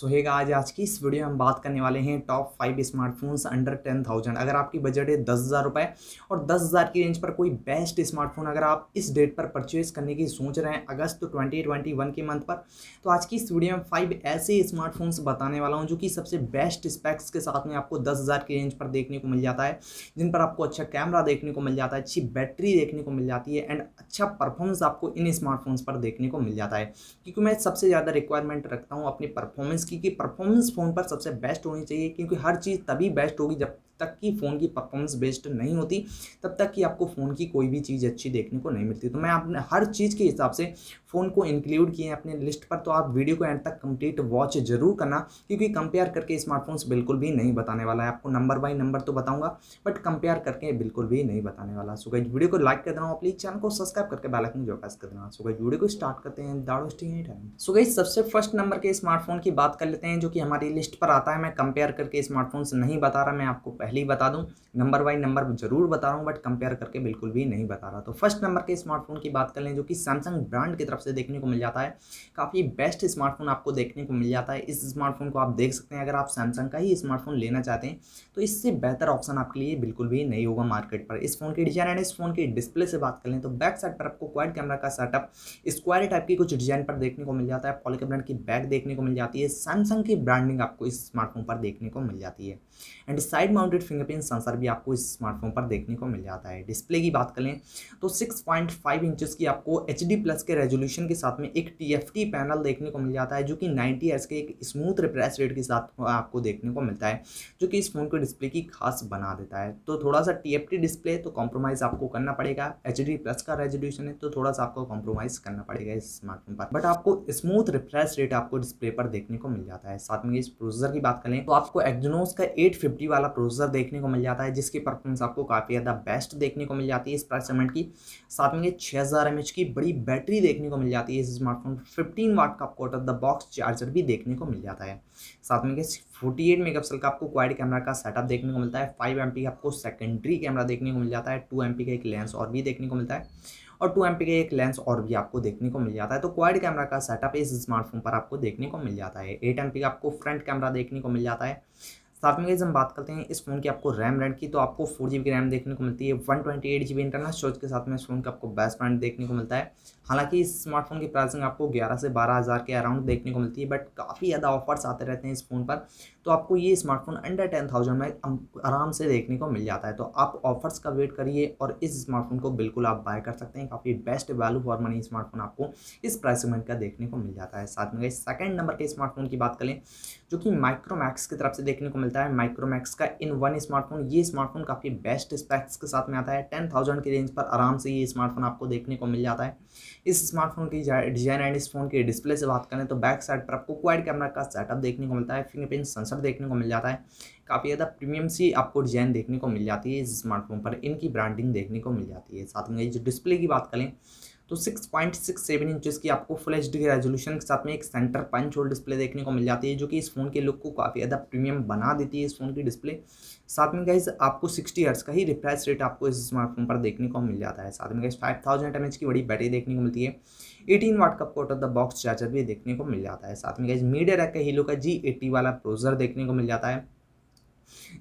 सो hey guys, आज की इस वीडियो में हम बात करने वाले हैं टॉप 5 स्मार्टफोन्स अंडर 10,000। अगर आपकी बजट है 10,000 रुपये और 10,000 की रेंज पर कोई बेस्ट स्मार्टफोन अगर आप इस डेट पर परचेज करने की सोच रहे हैं, अगस्त 2021 के मंथ पर, तो आज की इस वीडियो में 5 ऐसे स्मार्टफोन्स बताने वाला हूँ जो कि सबसे बेस्ट स्पेक्स के साथ में आपको 10,000 की रेंज पर देखने को मिल जाता है, जिन पर आपको अच्छा कैमरा देखने को मिल जाता है, अच्छी बैटरी देखने को मिल जाती है एंड अच्छा परफॉर्मेंस आपको इन स्मार्टफोन्स पर देखने को मिल जाता है। क्योंकि मैं सबसे ज़्यादा रिक्वायरमेंट रखता हूँ अपनी परफॉर्मेंस की परफॉर्मेंस फ़ोन पर सबसे बेस्ट होनी चाहिए, क्योंकि हर चीज़ तभी बेस्ट होगी जब तक कि फ़ोन की परफॉर्मेंस बेस्ट नहीं होती, तब तक कि आपको फ़ोन की कोई भी चीज़ अच्छी देखने को नहीं मिलती। तो मैं अपने हर चीज़ के हिसाब से फ़ोन को इंक्लूड किए अपने लिस्ट पर, तो आप वीडियो को एंड तक कंप्लीट वॉच जरूर करना, क्योंकि कंपेयर करके स्मार्टफोन्स बिल्कुल भी नहीं बताने वाला है। आपको नंबर बाई नंबर तो बताऊँगा बट कंपेयर करके बिल्कुल भी नहीं बताने वाला। सो गाइस, वीडियो को लाइक कर देना, प्लीज चैनल को सब्सक्राइब करके बेल आइकन जो प्रेस कर देना। सो गाइस, वीडियो को स्टार्ट करते हैं। सो गाइस, सबसे फर्स्ट नंबर के स्मार्टफोन की बात कर लेते हैं जो कि हमारी लिस्ट पर आता है। मैं कंपेयर करके स्मार्टफोन्स नहीं बता रहा, मैं आपको पहले ही बता दूं, नंबर बाई नंबर जरूर बता रहा हूं बट कंपेयर करके बिल्कुल भी नहीं बता रहा। तो फर्स्ट नंबर के स्मार्टफोन की बात कर लें जो कि सैमसंग ब्रांड की तरफ से देखने को मिल जाता है। काफ़ी बेस्ट स्मार्टफोन आपको देखने को मिल जाता है। इस स्मार्टफोन को आप देख सकते हैं, अगर आप सैमसंग का ही स्मार्टफोन लेना चाहते हैं तो इससे बेहतर ऑप्शन आपके लिए बिल्कुल भी नहीं होगा मार्केट पर। इस फोन की डिज़ाइन एंड इस फोन के डिस्प्ले से बात कर लें तो बैक साइड पर आपको क्वाड कैमरा का सेटअप स्क्वायर टाइप की कुछ डिज़ाइन पर देखने को मिल जाता है। पॉलीकार्बोनेट की बैक देखने को मिल जाती है। सैमसंग की ब्रांडिंग आपको इस स्मार्टफोन पर देखने को मिल जाती है and side mounted fingerprint sensor भी आपको इस स्मार्टफोन पर देखने को मिल जाता है। डिस्प्ले की बात कर लें तो 6.5 इंचेस की आपको HD प्लस के रेजोल्यूशन के साथ में एक TFT पैनल देखने को मिल जाता है, जो कि 90Hz के एक स्मूथ रिफ्रेश रेट के साथ आपको देखने को मिलता है, जो कि इस फोन को डिस्प्ले की खास बना देता है। तो थोड़ा सा TFT डिस्प्ले तो कॉम्प्रोमाइज़ आपको करना पड़ेगा, HD प्लस का रेजोल्यूशन है तो थोड़ा सा आपको कॉम्प्रोमाइज़ करना पड़ेगा इस स्मार्टफोन पर, बट आपको स्मूथ रिफ्रेश रेट आपको डिस्प्ले पर देखने को मिल जाता है। साथ में इस प्रोसेसर की बात करें तो आपको एक्जिनोस का 850 वाला प्रोसेसर देखने को मिल जाता है, जिसकी परफॉर्मेंस आपको काफ़ी ज़्यादा बेस्ट देखने को मिल जाती है इस प्राइस सेगमेंट की। साथ में 6000 mAh की बड़ी बैटरी देखने को मिल जाती है इस स्मार्टफोन। 15 वाट का आपको out of the box charger भी देखने को मिल जाता है। साथ में 48 मेगापिक्सल का आपको क्वाड कैमरा का सेटअप देखने को मिलता है। 5 MP आपको सेकेंडरी कैमरा देखने को मिल जाता है। 2 MP का एक लेंस और भी देखने को मिलता है और 2 MP का एक लेंस और भी आपको देखने को मिल जाता है। तो क्वाड कैमरा का सेटअप इस स्मार्टफोन पर आपको देखने को मिल जाता है। 8 MP का आपको फ्रंट कैमरा देखने को मिल जाता है। साथ में हम बात करते हैं इस फोन की आपको रैम रेंट की, तो आपको 4GB की रैम देखने को मिलती है। 128GB इंटरनल स्टोरेज के साथ में इस फोन का आपको बेस्ट ब्रांड देखने को मिलता है। हालांकि इस स्मार्टफोन की प्राइसिंग आपको 11 से 12 हज़ार के अराउंड देखने को मिलती है, बट काफ़ी ज़्यादा ऑफर्स आते रहते हैं इस फोन पर, तो आपको ये स्मार्टफोन अंडर 10,000 में आराम से देखने को मिल जाता है। तो आप ऑफर्स का वेट करिए और इस स्मार्टफोन को बिल्कुल आप बाय कर सकते हैं। काफ़ी best value for money smartphone आपको इस प्राइस सेगमेंट का देखने को मिल जाता है। साथ में सेकंड नंबर के स्मार्टफोन की बात करें जो कि माइक्रोमैक्स की तरफ से देखने को मिलता है। माइक्रोमैक्स का इन 1 स्मार्टफोन, ये स्मार्टफोन काफ़ी बेस्ट स्पेक्स के साथ में आता है। 10,000 की रेंज पर आराम से ये स्मार्टफोन आपको देखने को मिल जाता है। इस स्मार्टफोन की डिज़ाइन एंड इस फोन के डिस्प्ले से बात करें तो बैक साइड पर आपको क्वाड कैमरा का सेटअप देखने को मिलता है। फिंगरप्रिंट सेंसर देखने को मिल जाता है। काफ़ी ज़्यादा प्रीमियम सी आपको डिज़ाइन देखने को मिल जाती है इस स्मार्टफोन पर, इनकी ब्रांडिंग देखने को मिल जाती है। साथ में जो डिस्प्ले की बात करें तो 6.67 इंचेस की आपको फुल एचडी के रेजोल्यूशन के साथ में एक सेंटर पंच होल डिस्प्ले देखने को मिल जाती है, जो कि इस फोन के लुक को काफ़ी ज़्यादा प्रीमियम बना देती है इस फोन की डिस्प्ले। साथ में गाइस आपको 60Hz का ही रिफ्रेश रेट आपको इस स्मार्टफोन पर देखने को मिल जाता है। साथ में गाइस 5000 mAh की बड़ी बैटरी देखने को मिलती है। 18 वाट का आपको out of the box charger भी देखने को मिल जाता है। साथ में गाइस मीडियाटेक का हीलो का G80 वाला प्रोसेसर देखने को मिल जाता है,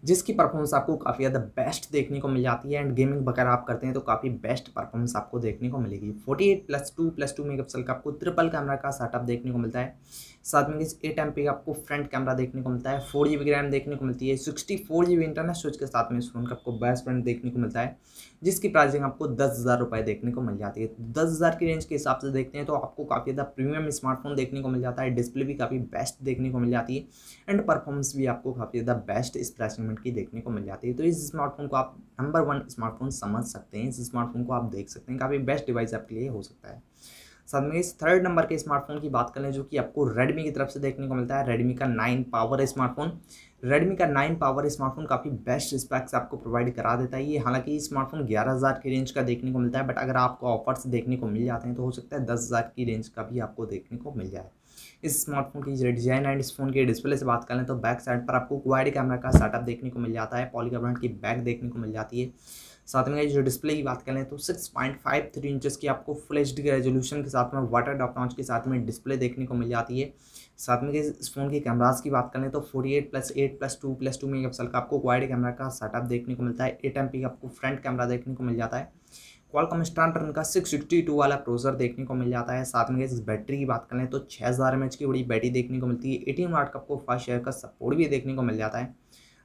जिसकी परफॉर्मेंस आपको काफ़ी ज़्यादा बेस्ट देखने को मिल जाती है एंड गेमिंग वगैरह आप करते हैं तो काफ़ी बेस्ट परफॉर्मेंस आपको देखने को मिलेगी। 48+2+2 MP का आपको ट्रिपल कैमरा का सेटअप देखने को मिलता है। साथ में 8 MP का आपको फ्रंट कैमरा देखने को मिलता है। 4GB रैम देखने को मिलती है। 64GB इंटरनल स्टोरेज के साथ में इस फोन का आपको बेस्ट ब्रांड देखने को मिलता है, जिसकी प्राइसिंग आपको 10,000 रुपये देखने को मिल जाती है। 10,000 की रेंज के हिसाब से देखते हैं तो आपको काफ़ी ज़्यादा प्रीमियम स्मार्टफोन देखने को मिल जाता है। डिस्प्ले भी काफ़ी बेस्ट देखने को मिल जाती है एंड परफॉर्मेंस भी आपको काफ़ी ज़्यादा बेस्ट प्राइसमेंट की देखने को मिल जाती है। तो इस स्मार्टफोन को आप नंबर 1 स्मार्टफोन समझ सकते हैं। इस स्मार्टफोन को आप देख सकते हैं, काफ़ी बेस्ट डिवाइस आपके लिए हो सकता है। साथ में इस थर्ड नंबर के स्मार्टफोन की बात करें जो कि आपको रेडमी की तरफ से देखने को मिलता है। रेडमी का 9 पावर स्मार्टफोन, रेडमी का 9 पावर स्मार्टफोन काफ़ी बेस्ट स्पेक्स आपको प्रोवाइड करा देता है। ये हालांकि ये स्मार्टफोन 11,000 की रेंज का देखने को मिलता है, बट अगर आपको ऑफर्स देखने को मिल जाते हैं तो हो सकता है 10,000 की रेंज का भी आपको देखने को मिल जाए। इस स्मार्टफोन की डिज़ाइन एंड इस फोन के डिस्प्ले से बात करें तो बैक साइड पर आपको क्वाड कैमरा का सेटअप देखने को मिल जाता है। पॉलीकार्बोनेट की बैक देखने को मिल जाती है। साथ में जो डिस्प्ले की बात करें तो 6.53 इंचेस की आपको फुल एचडी रेजोल्यूशन के साथ में वाटर ड्रॉप नॉच के साथ में डिस्प्ले देखने को मिल जाती है। साथ में इस फ़ोन के कैमरास की बात करें तो 48+8+2+2 मेगापिक्सल का आपको वाइड कैमरा का सेटअप देखने को मिलता है। 8MP का आपको फ्रंट कैमरा देखने को मिल जाता है। क्वालकॉम स्नैपड्रैगन का 662 वाला प्रोसेसर देखने को मिल जाता है। साथ में इस बैटरी की बात करें तो 6000 mAh की बड़ी बैटरी देखने को मिलती है। 18W का आपको फास्ट चार्जर का सपोर्ट भी देखने को मिल जाता है।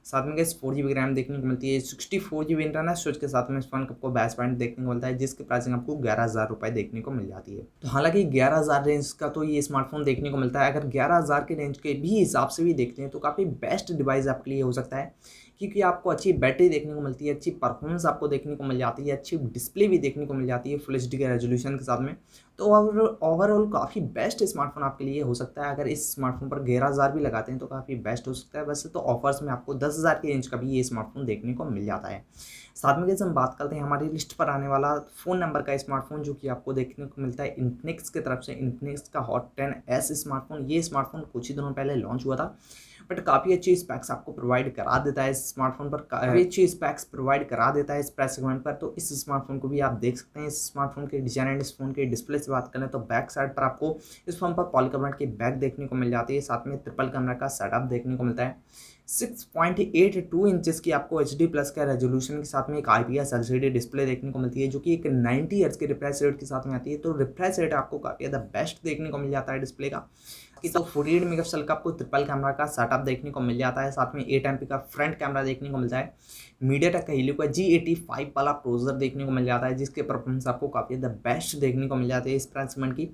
साथ में इस 4GB रैम देखने को मिलती है। 64GB इंटरनल स्टोरेज के साथ में इस फोन का आपको बेस्ट पैंट देखने को मिलता है, जिसकी प्राइसिंग आपको 11000 रुपये देखने को मिल जाती है। तो हालांकि 11000 रेंज का तो ये स्मार्टफोन देखने को मिलता है, अगर 11000 के रेंज के भी हिसाब से भी देखते हैं तो काफ़ी बेस्ट डिवाइस आपके लिए हो सकता है, क्योंकि आपको अच्छी बैटरी देखने को मिलती है, अच्छी परफॉर्मेंस आपको देखने को मिल जाती है, अच्छी डिस्प्ले भी देखने को मिल जाती है फुल HD के रेजोल्यूशन के साथ में। तो ओवरऑल काफ़ी बेस्ट स्मार्टफोन आपके लिए हो सकता है। अगर इस स्मार्टफोन पर 11000 भी लगाते हैं तो काफ़ी बेस्ट हो सकता है। वैसे तो ऑफर्स में आपको 10000 के रेंज का भी ये स्मार्टफोन देखने को मिल जाता है। साथ में जैसे हम बात करते हैं हमारी लिस्ट पर आने वाला फ़ोन नंबर का स्मार्टफोन, जो कि आपको देखने को मिलता है इंटेक्स की तरफ से, इंटेक्स का हॉट 10S स्मार्टफोन। ये स्मार्टफोन कुछ ही दिनों पहले लॉन्च हुआ था, बट काफ़ी अच्छी स्पैक्स आपको प्रोवाइड करा देता है। इस स्मार्टफोन पर काफ़ी अच्छी स्पैक्स प्रोवाइड करा देता है इस प्राइस सेगमेंट पर। तो इस स्मार्टफोन को भी आप देख सकते हैं। इस स्मार्टफोन के डिजाइन एंड इस फोन के डिस्प्ले से बात करें तो बैक साइड पर आपको इस फोन पर पॉलीकार्बोनेट की बैक देखने को मिल जाती है। साथ में ट्रिपल कैमरा का सेटअप देखने को मिलता है। 6.82 इंचेस की आपको HD प्लस का रेजोल्यूशन के साथ में एक IPS LCD डिस्प्ले देखने को मिलती है, जो कि एक 90 हर्ट्ज़ के रिफ्रेश रेट के साथ में आती है। तो रिफ्रेश रेट आपको काफ़ी ज़्यादा बेस्ट देखने को मिल जाता है डिस्प्ले का। तो 48 मेगापिक्सल का आपको ट्रिपल कैमरा का सेटअप देखने को मिल जाता है। साथ में 8MP का फ्रंट कैमरा देखने को मिलता है। मीडियाटेक हीलियो का G85 वाला प्रोसेसर देखने को मिल जाता है, जिसके परफॉर्मेंस आपको काफ़ी ज़्यादा बेस्ट देखने को मिल जाती है इस प्राइस सेगमेंट की।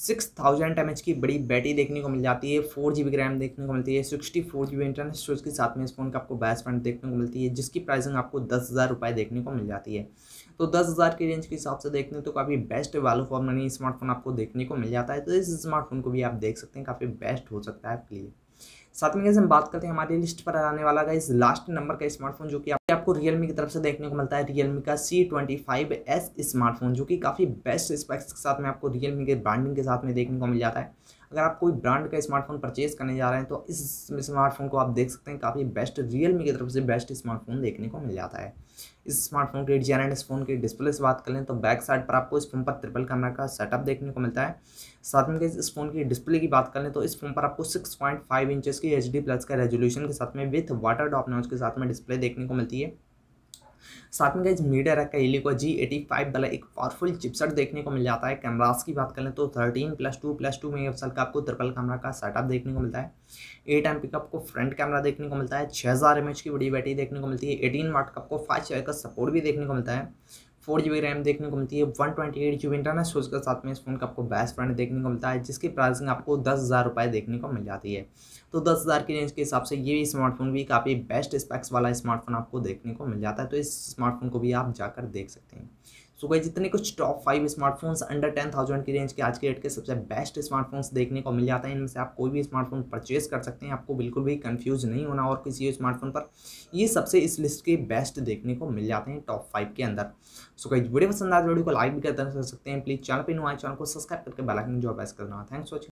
6000 mAh की बड़ी बैटरी देखने को मिल जाती है। 4GB रैम देखने को मिलती है। 64GB इंटरनल स्टोरेज के साथ में इस फोन का आपको बेस्ट पैंट देखने को मिलती है, जिसकी प्राइसिंग आपको 10000 रुपये देखने को मिल जाती है। तो 10000 के रेंज के हिसाब से देखने तो काफ़ी best value for money smartphone आपको देखने को मिल जाता है। तो इस स्मार्टफोन को भी आप देख सकते हैं, काफ़ी बेस्ट हो सकता है आपके लिए। साथ में जैसे हम बात करते हैं हमारी लिस्ट पर आने वाला का इस लास्ट नंबर का स्मार्टफोन, जो कि आपको Realme की तरफ से देखने को मिलता है, Realme का C25s स्मार्टफोन, जो कि काफ़ी बेस्ट स्पेक्स के साथ में आपको Realme के ब्रांडिंग के साथ में देखने को मिल जाता है। अगर आप कोई ब्रांड का स्मार्टफोन परचेज करने जा रहे हैं तो इस स्मार्टफोन को आप देख सकते हैं, काफ़ी बेस्ट Realme की तरफ से बेस्ट स्मार्टफोन देखने को मिल जाता है। इस स्मार्टफोन के डिजाइन एंड इस फोन के डिस्प्ले से बात करें तो बैक साइड पर आपको इस फोन पर ट्रिपल कैमरा का सेटअप देखने को मिलता है। साथ में इस फोन की डिस्प्ले की बात करें तो इस फोन पर आपको 6.5 इंचेस की HD प्लस का रेजोल्यूशन के साथ में विथ वाटर ड्रॉप नॉच के साथ में डिस्प्ले देखने को मिलती है। साथ में गाइस मीडियाटेक हेलियो का G85 वाला एक पावरफुल चिपसेट देखने को मिल जाता है। कैमरास की बात करें तो 13+2+2 मेगापिक्सल का आपको ट्रिपल कैमरा का सेटअप देखने को मिलता है। 8MP का आपको फ्रंट कैमरा देखने को मिलता है। 6000 mAh की बड़ी बैटरी देखने को मिलती है। 18W का आपको फास्ट चार्जर का सपोर्ट भी देखने को मिलता है। 4GB रैम देखने को मिलती है। 128GB इंटरनल स्टोरेज के साथ में इस फोन का आपको बेस्ट पैंट देखने को मिलता है, जिसकी प्राइसिंग आपको 10000 रुपये देखने को मिल जाती है। तो 10000 के रेंज के हिसाब से ये स्मार्टफोन भी काफ़ी बेस्ट स्पेक्स वाला स्मार्टफोन आपको देखने को मिल जाता है। तो इस स्मार्टफोन को भी आप जाकर देख सकते हैं। सो गाइस जितने कुछ टॉप 5 स्मार्टफोन्स अंडर 10000 की रेंज के आज के रेट के सबसे बेस्ट स्मार्टफोन्स देखने को मिल जाता है। इनमें से आप कोई भी स्मार्टफोन परचेज कर सकते हैं, आपको बिल्कुल भी कंफ्यूज नहीं होना, और किसी स्मार्टफोन पर ये सबसे इस लिस्ट के बेस्ट देखने को मिल जाते हैं टॉप 5 के अंदर। सो गाइस वीडियो पसंद आए वीडियो को लाइक भी कर सकते हैं। प्लीज़ चैनल पर नए चैनल को सब्सक्राइब करके बेल आइकन जो प्रेस करना। Thanks for